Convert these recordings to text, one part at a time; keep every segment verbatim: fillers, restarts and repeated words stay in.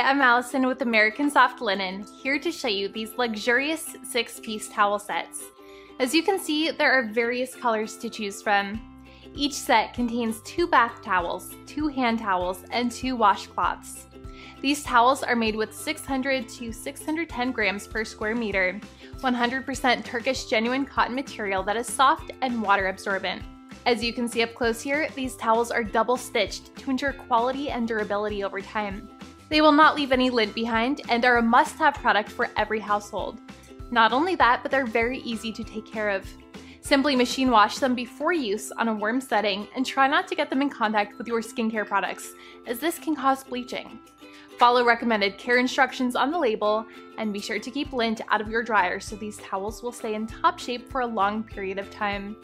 Hi, I'm Allison with American Soft Linen, here to show you these luxurious six-piece towel sets. As you can see, there are various colors to choose from. Each set contains two bath towels, two hand towels, and two washcloths. These towels are made with six hundred to six hundred ten grams per square meter, one hundred percent Turkish genuine cotton material that is soft and water absorbent. As you can see up close here, these towels are double stitched to ensure quality and durability over time. They will not leave any lint behind and are a must-have product for every household. Not only that, but they're very easy to take care of. Simply machine wash them before use on a warm setting and try not to get them in contact with your skincare products, as this can cause bleaching. Follow recommended care instructions on the label and be sure to keep lint out of your dryer so these towels will stay in top shape for a long period of time.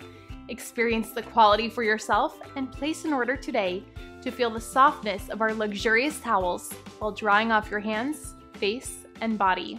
Experience the quality for yourself and place an order today to feel the softness of our luxurious towels while drying off your hands, face, and body.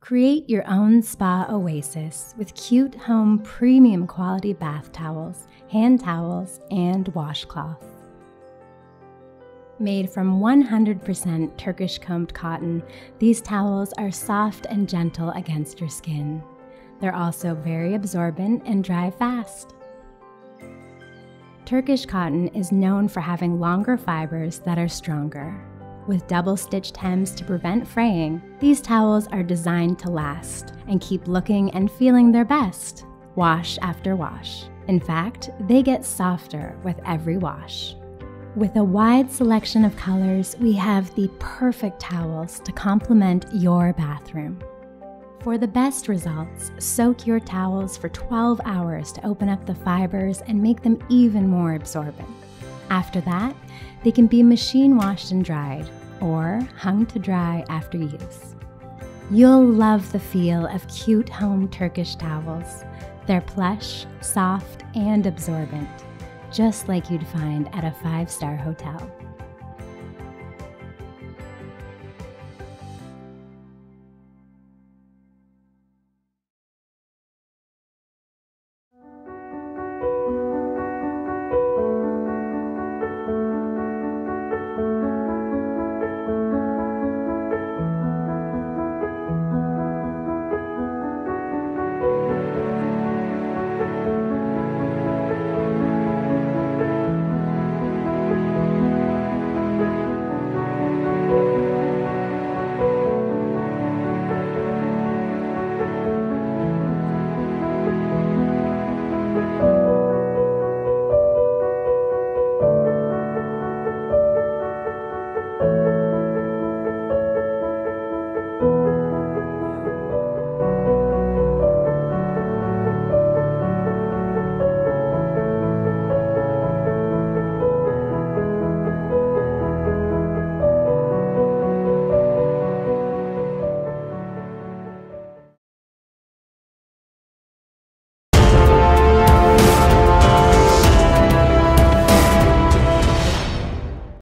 Create your own spa oasis with Qute Home premium quality bath towels, hand towels, and washcloths. Made from one hundred percent Turkish combed cotton, these towels are soft and gentle against your skin. They're also very absorbent and dry fast. Turkish cotton is known for having longer fibers that are stronger. With double-stitched hems to prevent fraying, these towels are designed to last and keep looking and feeling their best, wash after wash. In fact, they get softer with every wash. With a wide selection of colors, we have the perfect towels to complement your bathroom. For the best results, soak your towels for twelve hours to open up the fibers and make them even more absorbent. After that, they can be machine washed and dried, or hung to dry after use. You'll love the feel of Qute Home Turkish towels. They're plush, soft, and absorbent, just like you'd find at a five-star hotel.